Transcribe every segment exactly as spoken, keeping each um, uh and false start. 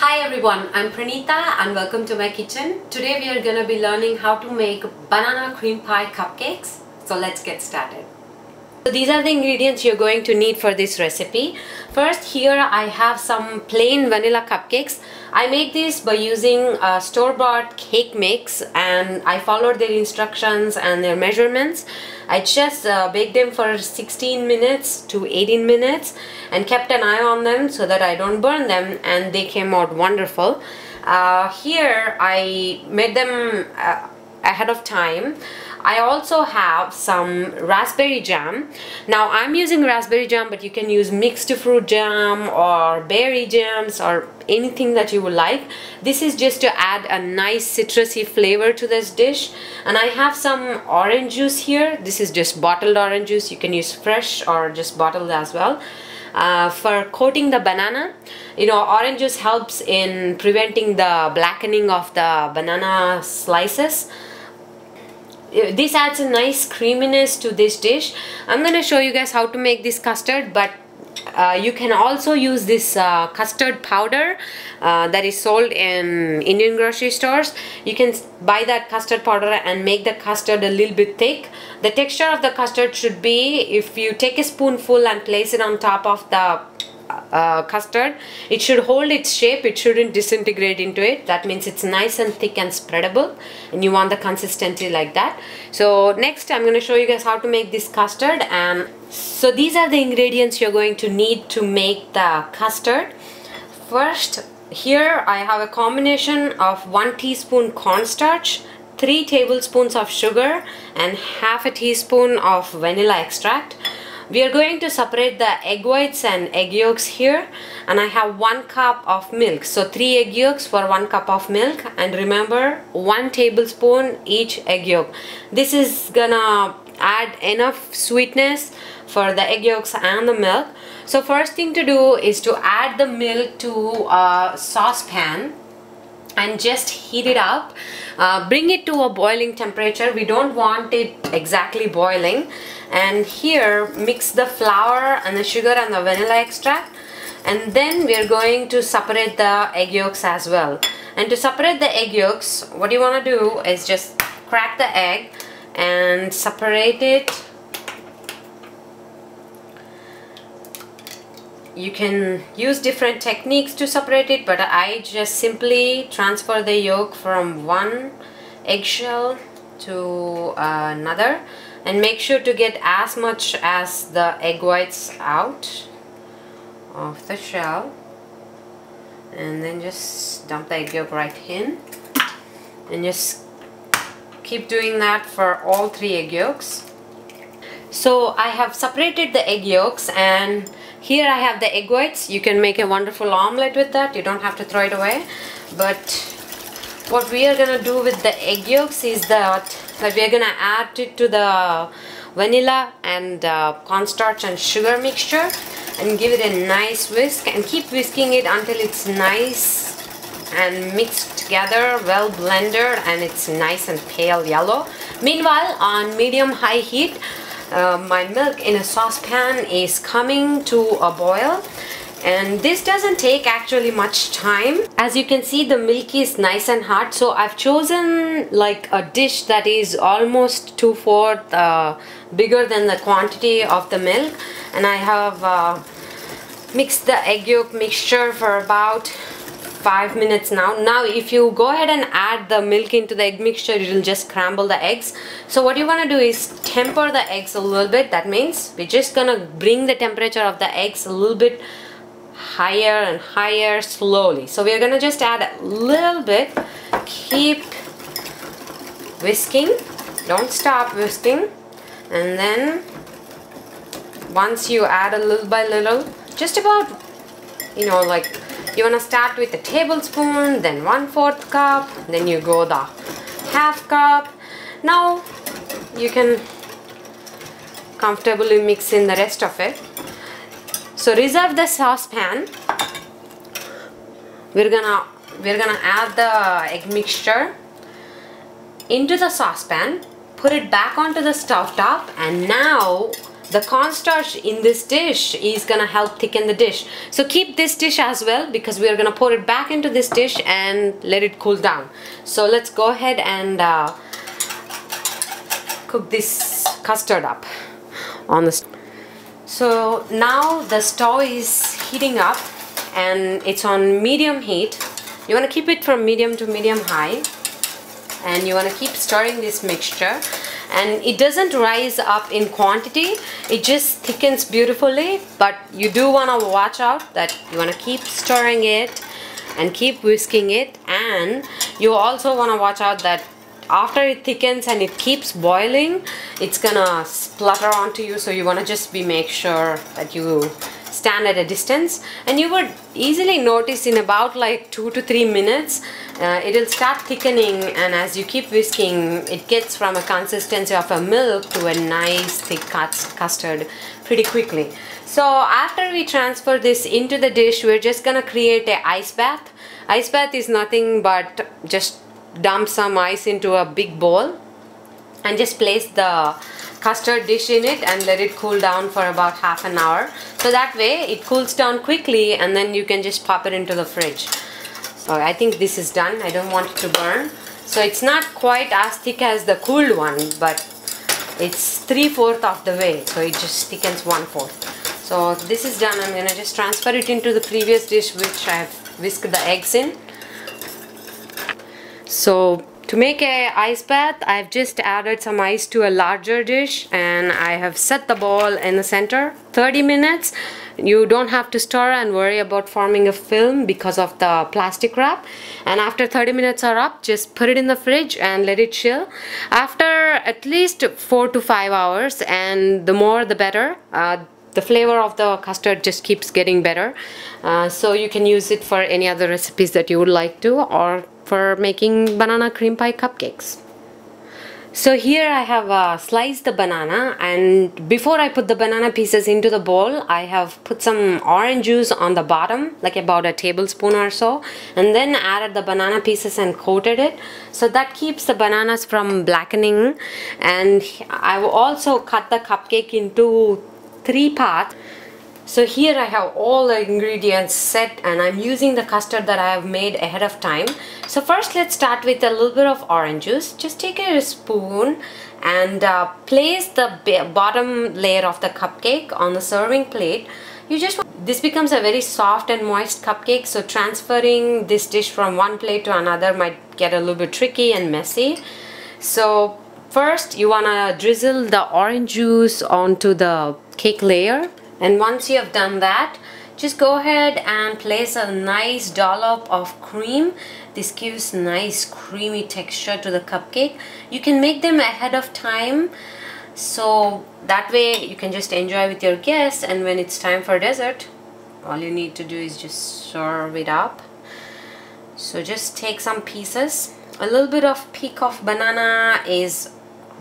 Hi everyone, I'm Pranita and welcome to my kitchen. Today we are going to be learning how to make banana cream pie cupcakes. So let's get started. So these are the ingredients you're going to need for this recipe. First, here I have some plain vanilla cupcakes. I make this by using a store-bought cake mix and I followed their instructions and their measurements. I just uh, baked them for sixteen minutes to eighteen minutes and kept an eye on them so that I don't burn them, and they came out wonderful. Uh, here I made them uh, ahead of time. I also have some raspberry jam. Now I'm using raspberry jam, but you can use mixed fruit jam or berry jams or anything that you would like. This is just to add a nice citrusy flavor to this dish. And I have some orange juice here. This is just bottled orange juice. You can use fresh or just bottled as well. Uh, for coating the banana, you know, orange juice helps in preventing the blackening of the banana slices. This adds a nice creaminess to this dish. I'm gonna show you guys how to make this custard, but uh, you can also use this uh, custard powder uh, that is sold in Indian grocery stores. You can buy that custard powder and make the custard a little bit thick. The texture of the custard should be, if you take a spoonful and place it on top of the Uh, custard, it should hold its shape, it shouldn't disintegrate into it. That means it's nice and thick and spreadable, and you want the consistency like that. So next I'm going to show you guys how to make this custard. And so these are the ingredients you're going to need to make the custard. First, here I have a combination of one teaspoon cornstarch, three tablespoons of sugar, and half a teaspoon of vanilla extract. We are going to separate the egg whites and egg yolks here, and I have one cup of milk. So three egg yolks for one cup of milk, and remember, one tablespoon each egg yolk. This is gonna add enough sweetness for the egg yolks and the milk. So first thing to do is to add the milk to a saucepan and just heat it up. Uh, bring it to a boiling temperature. We don't want it exactly boiling. And here mix the flour and the sugar and the vanilla extract, and then we are going to separate the egg yolks as well. And to separate the egg yolks, what you want to do is just crack the egg and separate it. You can use different techniques to separate it, but I just simply transfer the yolk from one eggshell to another, and make sure to get as much as the egg whites out of the shell, and then just dump the egg yolk right in, and just keep doing that for all three egg yolks. So I have separated the egg yolks, and here I have the egg whites. You can make a wonderful omelette with that. You don't have to throw it away. But what we are gonna do with the egg yolks is that, that we are gonna add it to the vanilla and uh, cornstarch and sugar mixture, and give it a nice whisk, and keep whisking it until it's nice and mixed together, well blended, and it's nice and pale yellow. Meanwhile, on medium-high heat, uh, my milk in a saucepan is coming to a boil. And this doesn't take actually much time. As you can see, the milk is nice and hot, so I've chosen like a dish that is almost two-fourth uh, bigger than the quantity of the milk, and I have uh, mixed the egg yolk mixture for about five minutes now. Now if you go ahead and add the milk into the egg mixture, it will just scramble the eggs. So what you want to do is temper the eggs a little bit. That means we're just gonna bring the temperature of the eggs a little bit higher and higher slowly. So we are gonna just add a little bit, keep whisking, don't stop whisking, and then once you add a little by little, just about, you know, like you wanna start with a tablespoon, then one fourth cup, then you go the half cup. Now you can comfortably mix in the rest of it. So reserve the saucepan. We're gonna we're gonna add the egg mixture into the saucepan, put it back onto the stove top, and now the cornstarch in this dish is gonna help thicken the dish. So keep this dish as well, because we are gonna pour it back into this dish and let it cool down. So let's go ahead and uh, cook this custard up on the stove. So now the stove is heating up and it's on medium heat. You want to keep it from medium to medium high, and you want to keep stirring this mixture. And it doesn't rise up in quantity, it just thickens beautifully, but you do want to watch out that you want to keep stirring it and keep whisking it. And you also want to watch out that after it thickens and it keeps boiling, it's gonna splutter onto you, so you want to just be make sure that you stand at a distance. And you would easily notice in about like two to three minutes uh, it'll start thickening, and as you keep whisking, it gets from a consistency of a milk to a nice thick custard pretty quickly. So after we transfer this into the dish, we're just gonna create an ice bath. Ice bath is nothing but just dump some ice into a big bowl and just place the custard dish in it and let it cool down for about half an hour. So that way it cools down quickly, and then you can just pop it into the fridge. Alright, I think this is done. I don't want it to burn. So it's not quite as thick as the cooled one, but it's three-fourths of the way, so it just thickens one-fourth. So this is done. I'm gonna just transfer it into the previous dish, which I have whisked the eggs in. So to make a ice bath, I've just added some ice to a larger dish, and I have set the bowl in the center. Thirty minutes. You don't have to stir and worry about forming a film because of the plastic wrap. And after thirty minutes are up, just put it in the fridge and let it chill after at least four to five hours, and the more the better. uh, The flavor of the custard just keeps getting better, uh, so you can use it for any other recipes that you would like to, or for making banana cream pie cupcakes. So here I have uh, sliced the banana, and before I put the banana pieces into the bowl, I have put some orange juice on the bottom, like about a tablespoon or so, and then added the banana pieces and coated it. So that keeps the bananas from blackening. And I've also cut the cupcake into three parts. So here I have all the ingredients set, and I'm using the custard that I have made ahead of time. So first let's start with a little bit of orange juice. Just take a spoon and uh, place the bottom layer of the cupcake on the serving plate. You just want, this becomes a very soft and moist cupcake, so transferring this dish from one plate to another might get a little bit tricky and messy. So first, you want to drizzle the orange juice onto the cake layer, and once you have done that, just go ahead and place a nice dollop of cream. This gives nice creamy texture to the cupcake. You can make them ahead of time, so that way you can just enjoy with your guests, and when it's time for dessert, all you need to do is just serve it up. So just take some pieces. A little bit of peck of banana is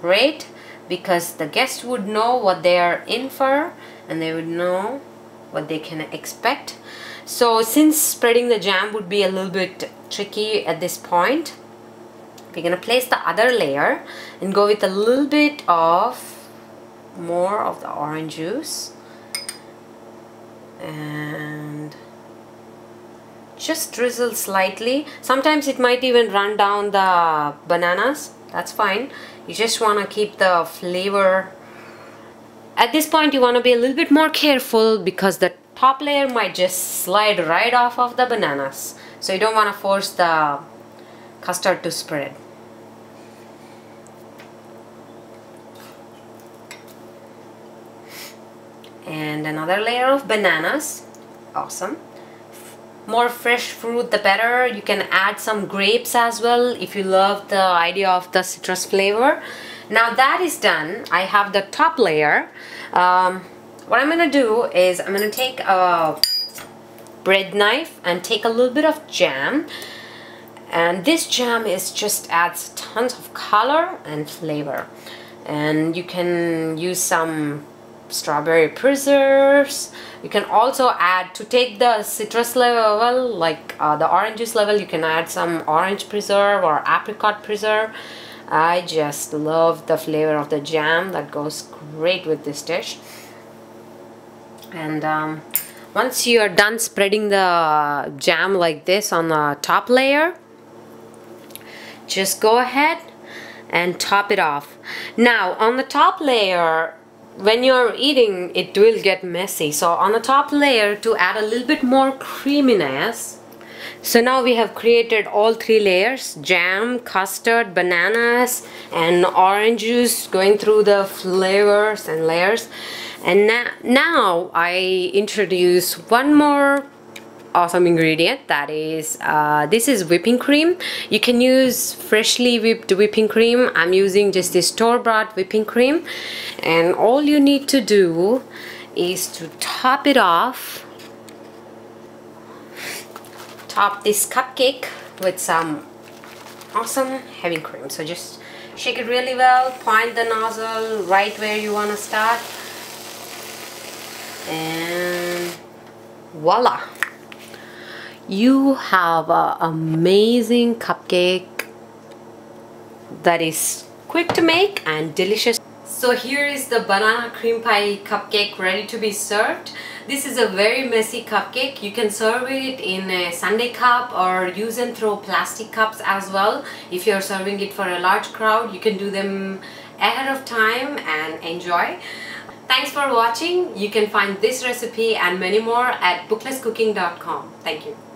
great, because the guests would know what they are in for, and they would know what they can expect. So since spreading the jam would be a little bit tricky at this point, we're gonna place the other layer and go with a little bit of more of the orange juice, and just drizzle slightly. Sometimes it might even run down the bananas. That's fine. You just want to keep the flavor. At this point, you want to be a little bit more careful, because the top layer might just slide right off of the bananas. So you don't want to force the custard to spread. And another layer of bananas. Awesome. More fresh fruit the better. You can add some grapes as well if you love the idea of the citrus flavor. Now that is done. I have the top layer. Um, what I'm gonna do is I'm gonna take a bread knife and take a little bit of jam, and this jam is just adds tons of color and flavor. And you can use some strawberry preserves. You can also add, to take the citrus level, like uh, the orange juice level, you can add some orange preserve or apricot preserve. I just love the flavor of the jam that goes great with this dish. And um, once you are done spreading the jam like this on the top layer, just go ahead and top it off. Now on the top layer, when you're eating, it will get messy. So on the top layer, to add a little bit more creaminess, so now we have created all three layers: jam, custard, bananas, and orange juice going through the flavors and layers. And now, now I introduce one more awesome ingredient, that is uh, this is whipping cream. You can use freshly whipped whipping cream. I'm using just this store-bought whipping cream, and all you need to do is to top it off. Top this cupcake with some awesome heavy cream. So just shake it really well, point the nozzle right where you want to start, and voila, you have an amazing cupcake that is quick to make and delicious. So here is the banana cream pie cupcake ready to be served. This is a very messy cupcake. You can serve it in a sundae cup or use and throw plastic cups as well. If you're serving it for a large crowd, you can do them ahead of time and enjoy. Thanks for watching. You can find this recipe and many more at bookless cooking dot com. Thank you.